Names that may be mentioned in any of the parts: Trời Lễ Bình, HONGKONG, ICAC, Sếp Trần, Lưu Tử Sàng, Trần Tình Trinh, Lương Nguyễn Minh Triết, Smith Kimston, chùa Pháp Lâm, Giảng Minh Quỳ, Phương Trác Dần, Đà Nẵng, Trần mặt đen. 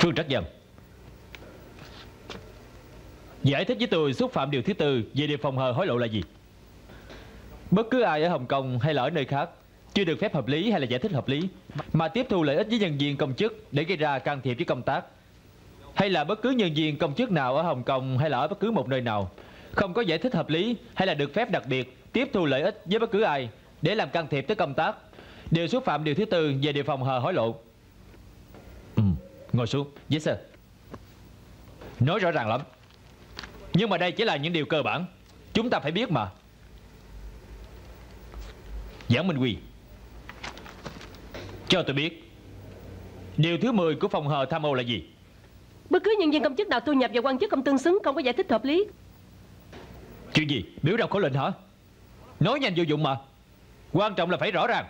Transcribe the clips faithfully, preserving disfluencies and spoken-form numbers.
Phương Trác Dần, giải thích với tôi xúc phạm điều thứ tư về đề phòng hờ hối lộ là gì? Bất cứ ai ở Hồng Kông hay là ở nơi khác chưa được phép hợp lý hay là giải thích hợp lý mà tiếp thu lợi ích với nhân viên công chức để gây ra can thiệp với công tác, hay là bất cứ nhân viên công chức nào ở Hồng Kông hay là ở bất cứ một nơi nào không có giải thích hợp lý hay là được phép đặc biệt tiếp thu lợi ích với bất cứ ai để làm can thiệp tới công tác đều xúc phạm điều thứ tư về đề phòng hờ hối lộ. Ừ, ngồi xuống. Yes sir. Nói rõ ràng lắm, nhưng mà đây chỉ là những điều cơ bản chúng ta phải biết mà. Giảng Minh Quỳ, cho tôi biết điều thứ mười của phòng hờ tham ô là gì? Bất cứ nhân viên công chức nào thu nhập và quan chức không tương xứng, không có giải thích hợp lý. Chuyện gì? Biểu đọc khẩu lệnh hả? Nói nhanh vô dụng mà. Quan trọng là phải rõ ràng.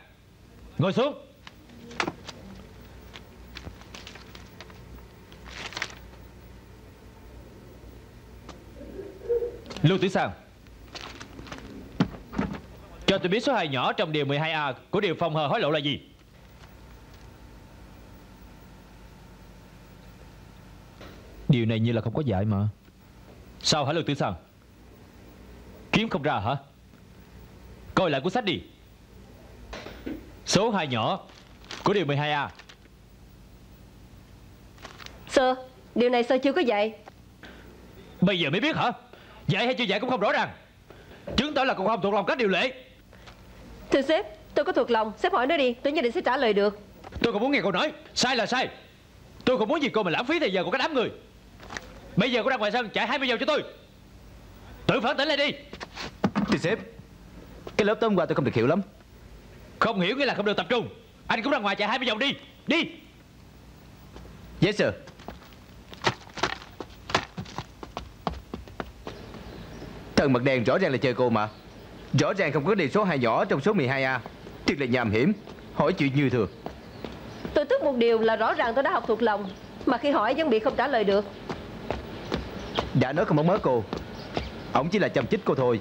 Ngồi xuống. Lưu Tử Sàng, cho tôi biết số hai nhỏ trong điều mười hai A của điều phòng hờ hối lộ là gì? Điều này như là không có dạy mà. Sao hả Lưu Tử Sàng? Kiếm không ra hả? Coi lại cuốn sách đi. Số hai nhỏ của điều mười hai A. Sơ, điều này sơ chưa có dạy. Bây giờ mới biết hả? Dạy hay chưa dạy cũng không rõ ràng, chứng tỏ là cậu không thuộc lòng các điều lệ. Thưa sếp, tôi có thuộc lòng. Sếp hỏi nó đi, tôi nhất định sẽ trả lời được. Tôi không muốn nghe cậu nói sai là sai. Tôi không muốn gì cô mà lãng phí thời giờ của các đám người. Bây giờ cô ra ngoài sân chạy hai mươi giờ cho tôi. Tự phản tỉnh lại đi. Thưa sếp, cái lớp tối hôm qua tôi không được hiểu lắm. Không hiểu nghĩa là không được tập trung. Anh cũng ra ngoài chạy hai mươi vòng đi. Đi. Yes sir. Trần mặt đen rõ ràng là chơi cô mà. Rõ ràng không có điều số hai nhỏ trong số mười hai A. Thiệt là nham hiểm. Hỏi chuyện như thường. Tôi tức một điều là rõ ràng tôi đã học thuộc lòng, mà khi hỏi vẫn bị không trả lời được. Đã nói không có mớ cô, ổng chỉ là châm chích cô thôi.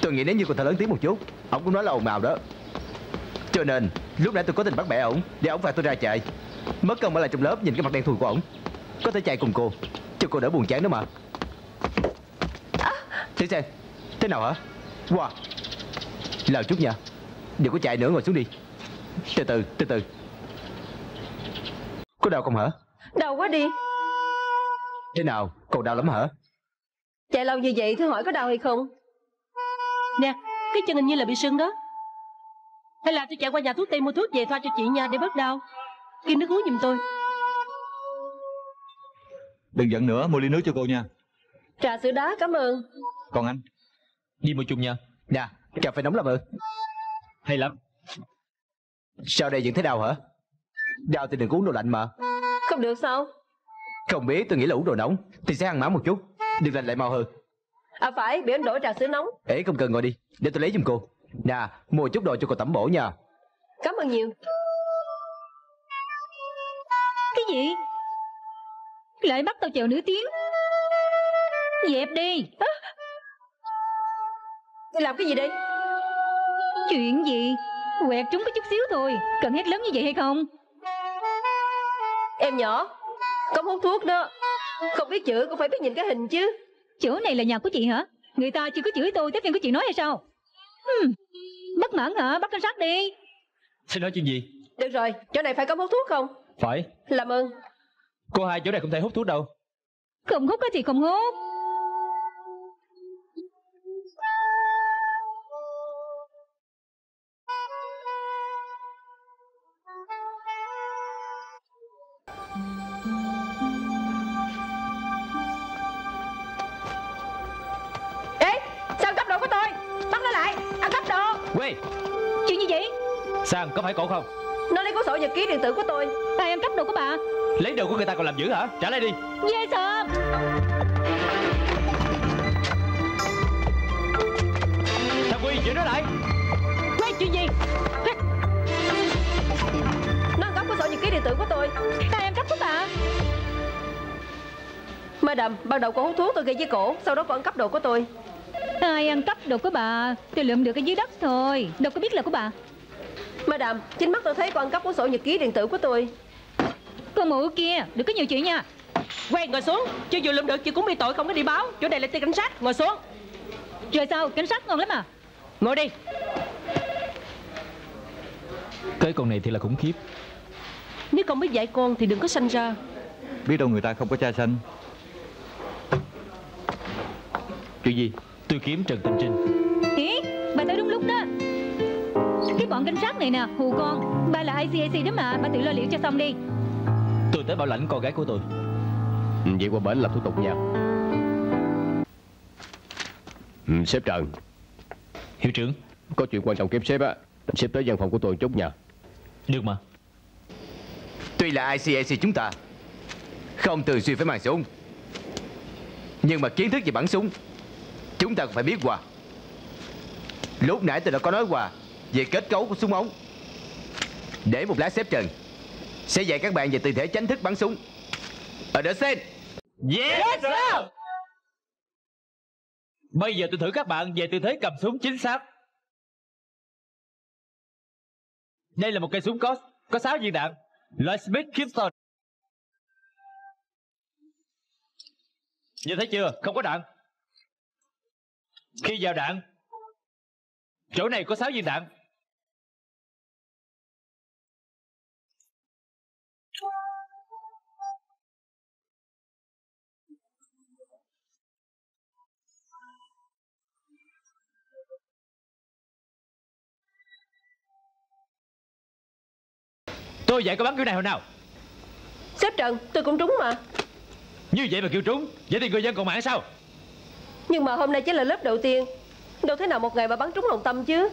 Tôi nghĩ nếu như cô thở lớn tiếng một chút, ổng cũng nói là ồn ào đó. Cho nên lúc nãy tôi có tình bắt bẻ ổng để ổng phạt tôi ra chạy. Mất công ở lại trong lớp nhìn cái mặt đen thùi của ổng. Có thể chạy cùng cô cho cô đỡ buồn chán đó mà. Thử xem. Thế nào hả? Wow. Lào chút nha. Đừng có chạy nữa, ngồi xuống đi. Từ từ, từ từ. Có đau không hả? Đau quá đi. Thế nào? Cậu đau lắm hả? Chạy lâu như vậy thử hỏi có đau hay không. Nè, cái chân hình như là bị sưng đó. Hay là tôi chạy qua nhà thuốc tây mua thuốc về thoa cho chị nha để bớt đau. Kiếm nước uống giùm tôi. Đừng giận nữa, mua ly nước cho cô nha. Trà sữa đá, cảm ơn. Còn anh, đi mua chung nha. Nè, cà phê nóng lắm ư? Hay lắm. Sao đây vẫn thấy đau hả? Đau thì đừng uống đồ lạnh mà. Không được sao? Không biết, tôi nghĩ là uống đồ nóng thì sẽ hăng máu một chút, điều lạnh lại mau hơn. À phải, biểu anh đổi trà sữa nóng. Ê, không cần, ngồi đi, để tôi lấy giùm cô. Nè, mua chút đồ cho cô tẩm bổ nha. Cảm ơn nhiều. Cái gì? Lại bắt tao chờ nửa tiếng. Dẹp đi. À, đi làm cái gì đây? Chuyện gì? Quẹt chúng có chút xíu thôi, cần hét lớn như vậy hay không? Em nhỏ, cấm hút thuốc đó. Không biết chữ cũng phải biết nhìn cái hình chứ. Chỗ này là nhà của chị hả? Người ta chưa có chửi tôi, tiếp theo có chị nói hay sao? Hmm. Bất mãn hả? Bắt cảnh sát đi. Xin nói chuyện gì? Được rồi, chỗ này phải cấm hút thuốc không? Phải. Làm ơn. Cô hai, chỗ này không thể hút thuốc đâu. Không hút thì không hút. Ê, sao cắp đồ của tôi? Bắt nó lại, ăn cắp đồ. Quê, chuyện gì vậy? Sàng, có phải cậu không? Nó lấy cuốn sổ nhật ký điện tử của tôi. Bà em cắp đồ của bà. Lấy đồ của người ta còn làm dữ hả? Trả lại đi. Yes sir. Thằng Quy, giữ nó lại. Quay chuyện gì? Nó cắp cuốn sổ nhật ký điện tử của tôi. Bà em cắp của bà. Madam, ban đầu con hút thuốc tôi gây với cổ, sau đó con ăn cắp đồ của tôi. Ai ăn cắp đồ của bà? Tôi lượm được cái dưới đất thôi, đâu có biết là của bà. Madam, chính mắt tôi thấy con ăn cắp cuốn sổ nhật ký điện tử của tôi. Con mụ kia, đừng có nhiều chuyện nha. Quay ngồi xuống, chưa vừa lụm được chị cũng bị tội không có đi báo. Chỗ này là tiệm cảnh sát, ngồi xuống. Trời sao, cảnh sát ngon lắm à. Ngồi đi. Cái con này thì là khủng khiếp. Nếu con biết dạy con thì đừng có sanh ra. Biết đâu người ta không có cha sanh. Chuyện gì? Tôi kiếm Trần Tình Trinh. Kì, bà tới đúng lúc đó. Cái bọn cảnh sát này nè, hù con. Ba là I C A C đó mà, bà tự lo liệu cho xong đi. Tôi tới bảo lãnh con gái của tôi. Ừ, vậy qua bển làm thủ tục nha. Ừ, sếp Trần. Hiệu trưởng. Có chuyện quan trọng kiếm sếp á. Sếp tới văn phòng của tôi chút nha. Được mà. Tuy là I C A C chúng ta không thường xuyên phải mang súng, nhưng mà kiến thức về bắn súng chúng ta cũng phải biết qua. Lúc nãy tôi đã có nói qua về kết cấu của súng ống. Để một lát sếp Trần sẽ dạy các bạn về tư thế tránh thức bắn súng. Ở đó xem. Yes sir. Bây giờ tôi thử các bạn về tư thế cầm súng chính xác. Đây là một cây súng có có sáu viên đạn, loại Smith Kimston. Như thấy chưa, không có đạn. Khi vào đạn, chỗ này có sáu viên đạn. Tôi dạy có bắn kiểu này hồi nào? Sếp Trần, tôi cũng trúng mà. Như vậy mà kêu trúng, vậy thì người dân còn mạng sao? Nhưng mà hôm nay chỉ là lớp đầu tiên, đâu thế nào một ngày mà bắn trúng lòng tâm chứ.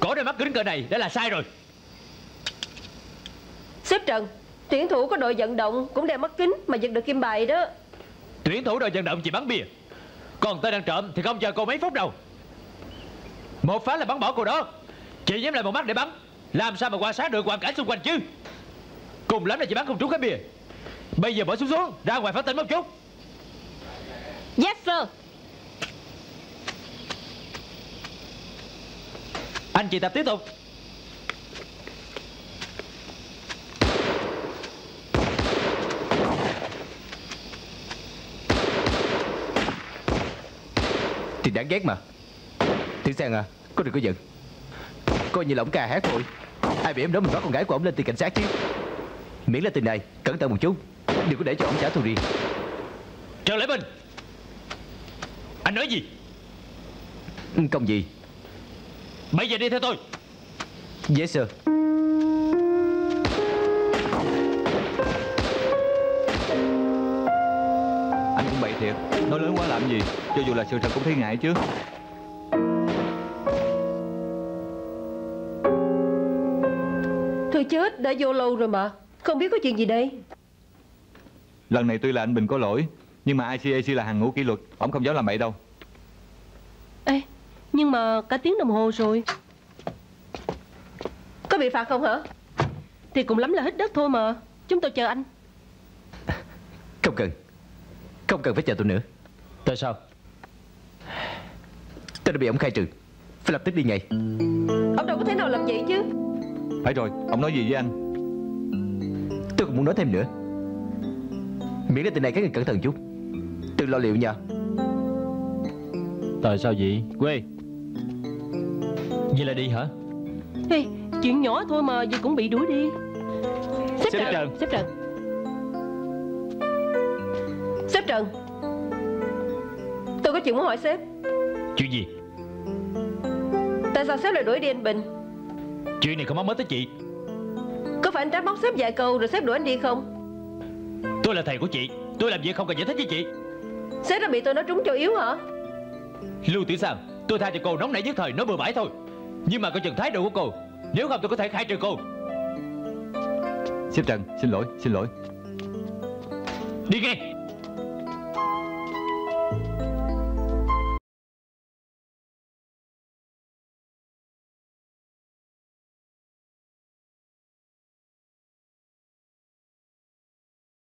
Cổ này mắc kính cỡ này đã là sai rồi. Sếp Trần, tuyển thủ có đội vận động cũng đeo mắt kính mà giật được kim bài đó. Tuyển thủ đội vận động chỉ bắn bia, còn tên ăn trộm thì không chờ cô mấy phút đâu. Một phát là bắn bỏ cô đó. Chị nhắm lại một mắt để bắn, làm sao mà quan sát được hoàn cảnh xung quanh chứ. Cùng lắm là chị bắn không trúng cái bia. Bây giờ bỏ xuống xuống, ra ngoài phá tỉnh một chút. Yes sir. Anh chị tập tiếp tục. Thì đáng ghét mà. Thử xem à, có được có giận. Coi như là ổng ca hát rồi. Ai bị em đó mình bắt con gái của ổng lên tìm cảnh sát chứ. Miễn là tình này, cẩn thận một chút, đừng có để cho ổng trả thù riêng. Trời Lễ Bình, anh nói gì? Công gì? Bây giờ đi theo tôi. Yes sir. Anh cũng bậy thiệt, nói lớn quá làm gì. Cho dù là sự thật cũng thấy ngại chứ. Thôi chết, đã vô lâu rồi mà. Không biết có chuyện gì đây. Lần này tuy là anh Bình có lỗi, nhưng mà I C A C là hàng ngũ kỷ luật, ổng không dám làm bậy đâu. Ê, nhưng mà cả tiếng đồng hồ rồi. Có bị phạt không hả? Thì cũng lắm là hít đất thôi mà. Chúng tôi chờ anh. Không cần. Không cần phải chờ tôi nữa. Tại sao? Tôi đã bị ổng khai trừ, phải lập tức đi ngay. Ổng đâu có thể nào làm vậy chứ. Phải rồi, ổng nói gì với anh? Tôi cũng muốn nói thêm nữa. Miễn là từ này các người cẩn thận chút, tự lo liệu nha. Tại sao vậy? Quê. Vậy là đi hả? Hey, chuyện nhỏ thôi mà vậy cũng bị đuổi đi. Sếp Trần. Trần. Sếp Trần. Sếp Trần. Tôi có chuyện muốn hỏi sếp. Chuyện gì? Tại sao sếp lại đuổi đi anh Bình? Chuyện này không mắc mới tới chị. Có phải anh trách móc sếp vài câu rồi sếp đuổi anh đi không? Tôi là thầy của chị, tôi làm việc không cần giải thích với chị. Sếp đã bị tôi nói trúng chỗ yếu hả? Lưu Tử Sàng, tôi tha cho cô nóng nảy nhất thời nói bừa bãi thôi. Nhưng mà coi chừng thái độ của cô, nếu không tôi có thể khai trừ cô. Sếp Trần, xin lỗi, xin lỗi. Đi ngay.